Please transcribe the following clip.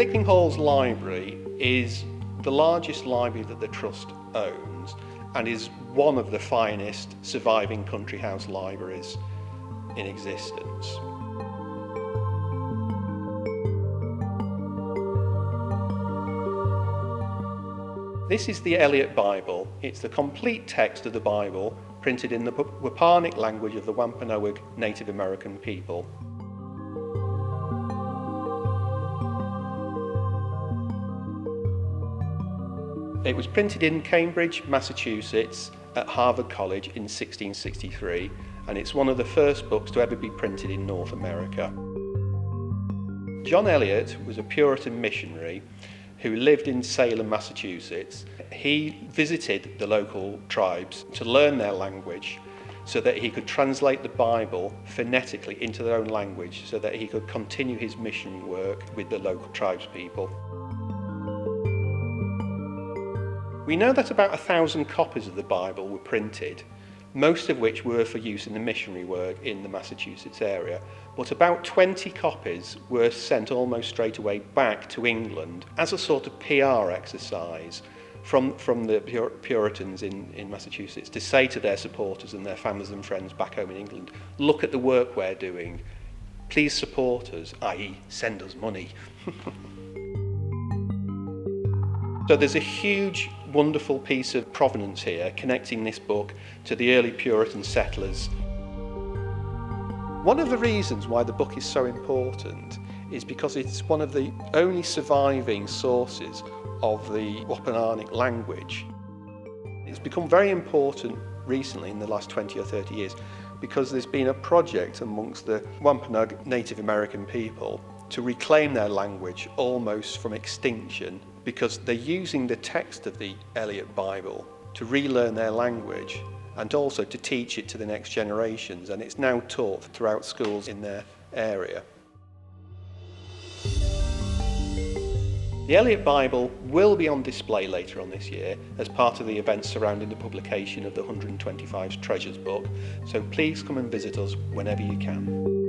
Lickinghole's library is the largest library that the Trust owns and is one of the finest surviving country house libraries in existence. This is the Eliot Bible. It's the complete text of the Bible printed in the Wapanic language of the Wampanoag Native American people. It was printed in Cambridge, Massachusetts at Harvard College in 1663, and it's one of the first books to ever be printed in North America. John Eliot was a Puritan missionary who lived in Salem, Massachusetts. He visited the local tribes to learn their language so that he could translate the Bible phonetically into their own language so that he could continue his mission work with the local tribespeople. We know that about 1,000 copies of the Bible were printed, most of which were for use in the missionary work in the Massachusetts area, but about 20 copies were sent almost straight away back to England as a sort of PR exercise from the Puritans in Massachusetts to say to their supporters and their families and friends back home in England, look at the work we're doing, please support us, i.e. send us money. So there's a huge, wonderful piece of provenance here connecting this book to the early Puritan settlers. One of the reasons why the book is so important is because it's one of the only surviving sources of the Wampanoag language. It's become very important recently in the last 20 or 30 years because there's been a project amongst the Wampanoag Native American people to reclaim their language almost from extinction, because they're using the text of the Eliot Bible to relearn their language and also to teach it to the next generations, and it's now taught throughout schools in their area. The Eliot Bible will be on display later on this year as part of the events surrounding the publication of the 125 Treasures book, so please come and visit us whenever you can.